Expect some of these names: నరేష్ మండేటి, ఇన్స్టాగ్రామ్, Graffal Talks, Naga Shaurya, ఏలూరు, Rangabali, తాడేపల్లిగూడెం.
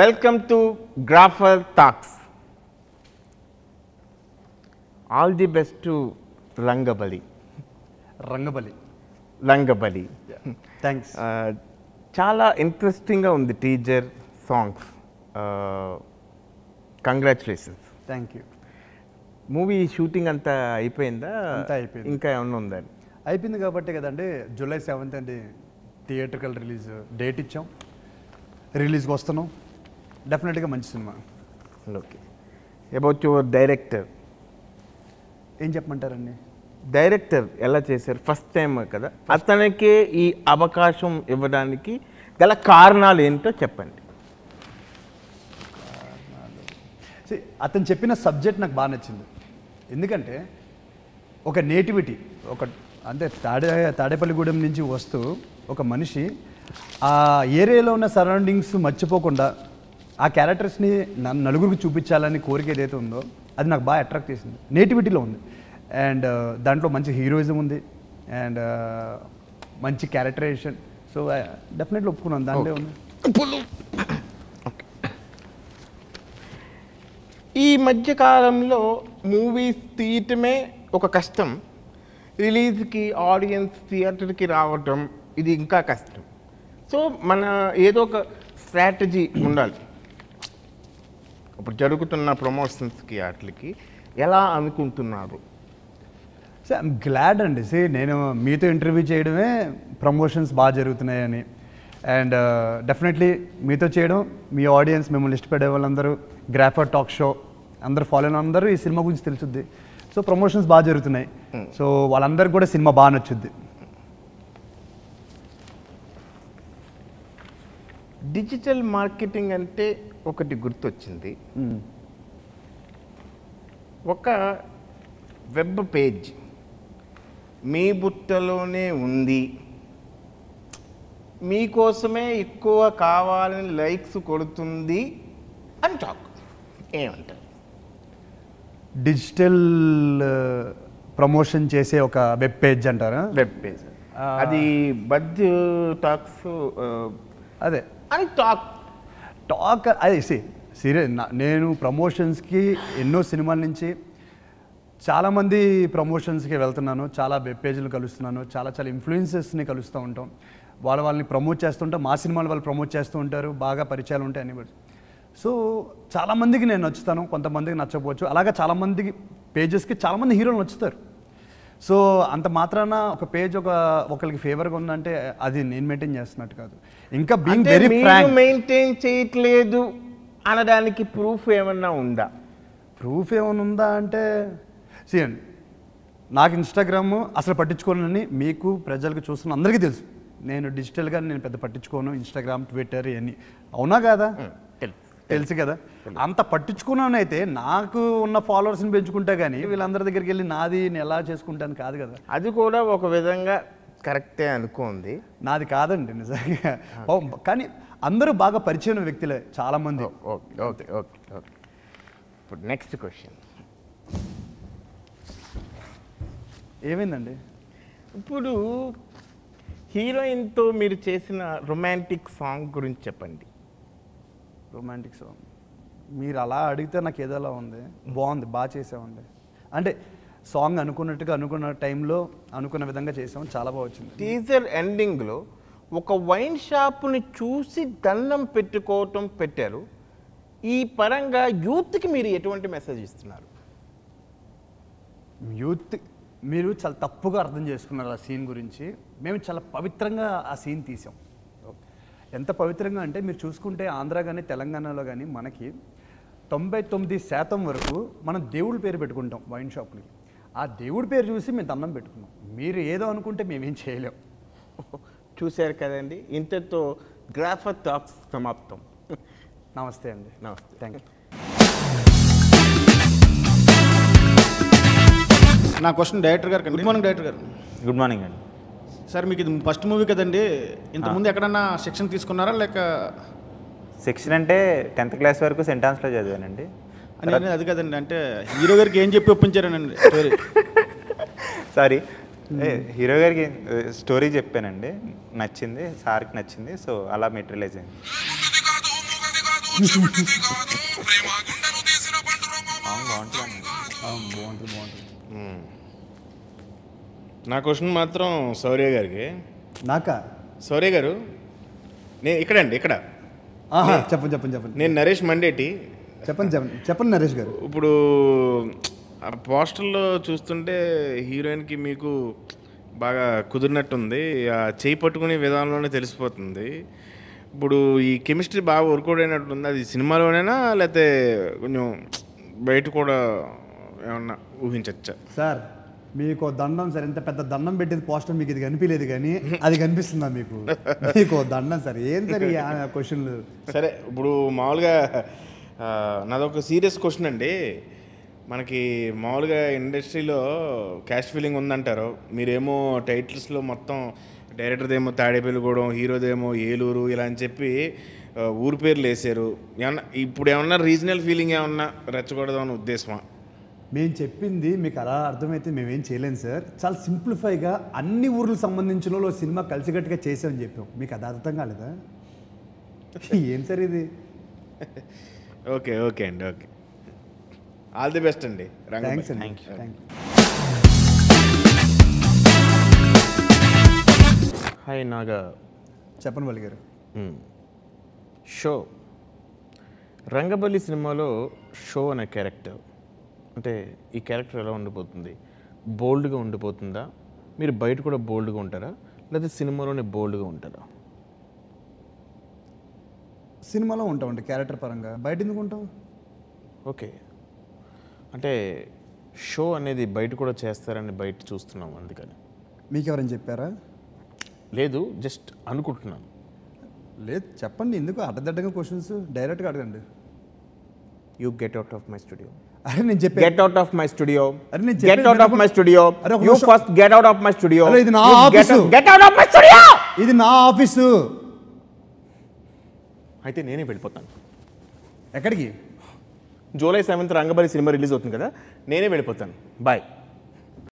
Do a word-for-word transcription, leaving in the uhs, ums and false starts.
Welcome to Graffal Talks. All the best to Rangabali. Rangabali. Rangabali. Yeah. Thanks. Uh, Chala interesting on the teacher songs. Uh, congratulations. Thank you. Movie shooting anta ayipoyinda. Anta ayipoyindi. Inka evannu undani. Ayipindi kabatti kadandi July seventh andi theatrical release date ichcham. Release kostanu. Definitely a manchi cinema. Okay. About your director. ఏం చెప్పమంటారండి director ఎలా చేశారు first time కదా అతనికి ఈ అవకాశం ఇవ్వడానికి గల కారణాలు ఏంటో చెప్పండి అతను చెప్పిన సబ్జెక్ట్ నాకు బాగా నచ్చింది ఎందుకంటే ఒక నేటివిటీ ఒక అంటే తాడే తాడేపల్లిగూడెం నుంచి వస్తూ ఒక మనిషి ఆ ఏరియాలో ఉన్న సరౌండింగ్స్ మర్చిపోకుండా ఆ క్యారెక్టర్స్ని నలుగురికి చూపించాలని కోరిక ఏదైతే ఉందో అది నాకు బాగా అట్రాక్ట్ చేసింది నేటివిటీలో ఉంది అండ్ దాంట్లో మంచి హీరోయిజం ఉంది అండ్ మంచి క్యారెక్టరైజేషన్ సో డెఫినెట్లీ ఒప్పుకున్నాను దాంట్లో ఉంది ఈ మధ్యకాలంలో మూవీస్ తీయటమే ఒక కష్టం రిలీజ్కి ఆడియన్స్ థియేటర్కి రావటం ఇది ఇంకా కష్టం సో మన ఏదో ఒక స్ట్రాటజీ ఉండాలి ఇప్పుడు జరుగుతున్న ప్రమోషన్స్కి వాటికి ఎలా అనుకుంటున్నారు సార్ ఐమ్ గ్లాడ్ అండి సే నేను మీతో ఇంటర్వ్యూ చేయడమే ప్రమోషన్స్ బాగా జరుగుతున్నాయని అండ్ డెఫినెట్లీ మీతో చేయడం మీ ఆడియన్స్ మిమ్మల్ని ఇష్టపడే వాళ్ళందరూ గ్రాఫర్ టాక్ షో అందరూ ఫాలో అయిన అందరూ ఈ సినిమా గురించి తెలుస్తుంది సో ప్రమోషన్స్ బాగా జరుగుతున్నాయి సో వాళ్ళందరికీ కూడా సినిమా బాగా నచ్చుద్ది డిజిటల్ మార్కెటింగ్ అంటే ఒకటి గుర్తొచ్చింది ఒక వెబ్ పేజ్ మీ బుట్టలోనే ఉంది మీకోసమే ఎక్కువ కావాలని లైక్స్ కొడుతుంది అని టాక్ ఏమంటారు డిజిటల్ ప్రమోషన్ చేసే ఒక వెబ్ పేజ్ అంటారా వెబ్ పేజ్ అది బజ్ టాక్స్ అదే అని టాక్ టాక్ అదే సి సీరియస్ నేను ప్రమోషన్స్కి ఎన్నో సినిమాల నుంచి చాలామంది ప్రమోషన్స్కి వెళ్తున్నాను చాలా వెబ్ పేజీలు కలుస్తున్నాను చాలా చాలా ఇన్ఫ్లుయెన్సెస్ని కలుస్తూ ఉంటాం వాళ్ళ వాళ్ళని ప్రమోట్ చేస్తుంటాం మా సినిమాలు వాళ్ళు ప్రమోట్ చేస్తూ ఉంటారు బాగా పరిచయాలు ఉంటాయి అని సో చాలామందికి నేను నచ్చుతాను కొంతమందికి నచ్చకపోవచ్చు అలాగే చాలామందికి పేజెస్కి చాలామంది హీరోలు నచ్చుతారు సో అంత మాత్రాన ఒక పేజ్ ఒక ఒకరికి ఫేవర్గా ఉందంటే అది నేను మెయింటైన్ చేస్తున్నట్టు కాదు ఇంకా బీయింగ్ వెరీ ఫ్రాంక్ మెయింటైన్ చేయట్లేదు అనడానికి ప్రూఫ్ ఏమన్నా ఉందా ప్రూఫ్ ఏమన్నా ఉందా అంటే చూడండి నాకు ఇన్స్టాగ్రామ్ అసలు పట్టించుకోనని మీకు ప్రజలకు చూస్తున్న అందరికీ తెలుసు నేను డిజిటల్గా నేను పెద్ద పట్టించుకోను ఇన్స్టాగ్రామ్ ట్విట్టర్ ఇవన్నీ అవునా కదా తెలుసు కదా అంత పట్టించుకున్నానైతే నాకు ఉన్న ఫాలోవర్స్ని పెంచుకుంటా కానీ వీళ్ళందరి దగ్గరికి వెళ్ళి నాది నేను ఎలా చేసుకుంటాను కాదు కదా అది కూడా ఒక విధంగా కరెక్టే అనుకోండి నాది కాదండి నిజంగా కానీ అందరూ బాగా పరిచయం వ్యక్తులే చాలామంది ఓకే ఓకే ఓకే ఓకే ఇప్పుడు నెక్స్ట్ క్వశ్చన్ ఏమైందండి ఇప్పుడు హీరోయిన్తో మీరు చేసిన రొమాంటిక్ సాంగ్ గురించి చెప్పండి రొమాంటిక్ సాంగ్ మీరు అలా అడిగితే నాకు ఏదోలా ఉంది బాగుంది బాగా చేసామండి అంటే సాంగ్ అనుకున్నట్టుగా అనుకున్న టైంలో అనుకున్న విధంగా చేసాము చాలా బాగా వచ్చింది టీజర్ ఎండింగ్లో ఒక వైన్ షాప్ని చూసి దండం పెట్టుకోవటం పెట్టారు ఈ పరంగా యూత్కి మీరు ఎటువంటి మెసేజ్ ఇస్తున్నారు యూత్ మీరు చాలా తప్పుగా అర్థం చేసుకున్నారు ఆ సీన్ గురించి మేము చాలా పవిత్రంగా ఆ సీన్ తీసాం ఎంత పవిత్రంగా అంటే మీరు చూసుకుంటే ఆంధ్ర కానీ తెలంగాణలో కానీ మనకి తొంభై తొమ్మిది శాతం వరకు మనం దేవుడి పేరు పెట్టుకుంటాం వైన్ షాప్కి ఆ దేవుడి పేరు చూసి మేము దండం పెట్టుకున్నాం మీరు ఏదో అనుకుంటే మేమేం చేయలేం చూశారు కదండి ఇంతతో గ్రాఫర్ టాక్స్ సమాప్తం నమస్తే అండి నమస్తే థ్యాంక్ యూ నా క్వశ్చన్ డైరెక్టర్ గారు గుడ్ మార్నింగ్ డైరెక్టర్ గారు గుడ్ మార్నింగ్ అండి సార్ మీకు ఇది ఫస్ట్ మూవీ కదండి ఇంతకుముందు ఎక్కడన్నా సెక్షన్ తీసుకున్నారా లేక సెక్షన్ అంటే టెన్త్ క్లాస్ వరకు సెంటాన్స్లో చదివానండి అని అది కదండి అంటే హీరో గారికి ఏం చెప్పి ఒప్పించారనండి స్టోరీ సారీ హీరో గారికి స్టోరీ చెప్పానండి నచ్చింది సార్కి నచ్చింది సో అలా మెటీరియలైజ్ అయింది నా క్వశ్చన్ మాత్రం సౌర్య గారికి. నాకా సౌర్య గారు? నేను ఇక్కడండి, ఇక్కడ. చెప్పండి చెప్పండి చెప్పండి. నేను నరేష్ మండేటి. చెప్పండి చెప్పండి చెప్పండి నరేష్ గారు. ఇప్పుడు పోస్టర్లో చూస్తుంటే హీరోయిన్కి మీకు బాగా కుదిరినట్టుంది, ఆ చేయి పట్టుకునే విధానంలోనే తెలిసిపోతుంది. ఇప్పుడు ఈ కెమిస్ట్రీ బాగా వర్కౌట్ అయినట్టుంది, అది సినిమాలోనేనా లేకపోతే కొంచెం బయట కూడా ఏమన్నా ఊహించచ్చా? సార్ మీకు దండం, సార్ ఎంత పెద్ద దండం పెట్టేది పోస్టర్, మీకు ఇది కనిపించలేదు కానీ అది కనిపిస్తుందా మీకు? మీకు దండం సార్. ఏం సార్ ఆ క్వశ్చన్లు? సరే ఇప్పుడు మామూలుగా నాదొక సీరియస్ క్వశ్చన్ అండి. మనకి మామూలుగా ఇండస్ట్రీలో క్యాష్ ఫీలింగ్ ఉందంటారు, మీరేమో టైటిల్స్లో మొత్తం డైరెక్టర్దేమో తాడేపల్లిగూడెం, హీరోదేమో ఏలూరు ఇలా అని చెప్పి ఊరి పేర్లు వేసారు. ఏమన్నా ఇప్పుడు ఏమన్నా రీజనల్ ఫీలింగ్ ఏమన్నా రెచ్చగొడదాం అనే ఉద్దేశమా? మేము చెప్పింది మీకు అలా అర్థమైతే మేమేం చేయలేము సార్. చాలా సింప్లిఫైగా అన్ని ఊర్లకు సంబంధించిన వాళ్ళు సినిమా కలిసికట్టుగా చేసామని చెప్పాం. మీకు అది అర్థం కాలేదా? ఏం సార్ ఇది? ఓకే ఓకే అండి, ఓకే. ఆల్ ది బెస్ట్ అండి. థ్యాంక్స్ అండి. హాయ్ నాగా. చెప్పండి బలి గారు. షో రంగబలి సినిమాలో షో అనే క్యారెక్టర్, అంటే ఈ క్యారెక్టర్ ఎలా ఉండిపోతుంది? బోల్డ్గా ఉండిపోతుందా? మీరు బయట కూడా బోల్డ్గా ఉంటారా లేదా సినిమాలోనే బోల్డ్గా ఉంటారా? సినిమాలో ఉంటామండి క్యారెక్టర్ పరంగా, బయట ఎందుకు ఉంటాం? ఓకే, అంటే షో అనేది బయట కూడా చేస్తారని బయట చూస్తున్నాం, అందుకని. మీకు ఎవరైనా చెప్పారా? లేదు, జస్ట్ అనుకుంటున్నాను. లేదు చెప్పండి, ఎందుకు అడ్డదడ్డగా క్వశ్చన్స్, డైరెక్ట్గా అడగండి. You get out of my studio. అరే నేను చెప్పాను get out of my studio. అరే నేను get out of my studio. You first get out of my studio. ఇది నా office. Get out of my studio. ఇది నా ఆఫీసు. అయితే నేనే వెళ్ళిపోతాను. ఎక్కడికి? July seventh Rangabali cinema release అవుతుంది కదా, నేనే వెళ్ళిపోతాను. బాయ్.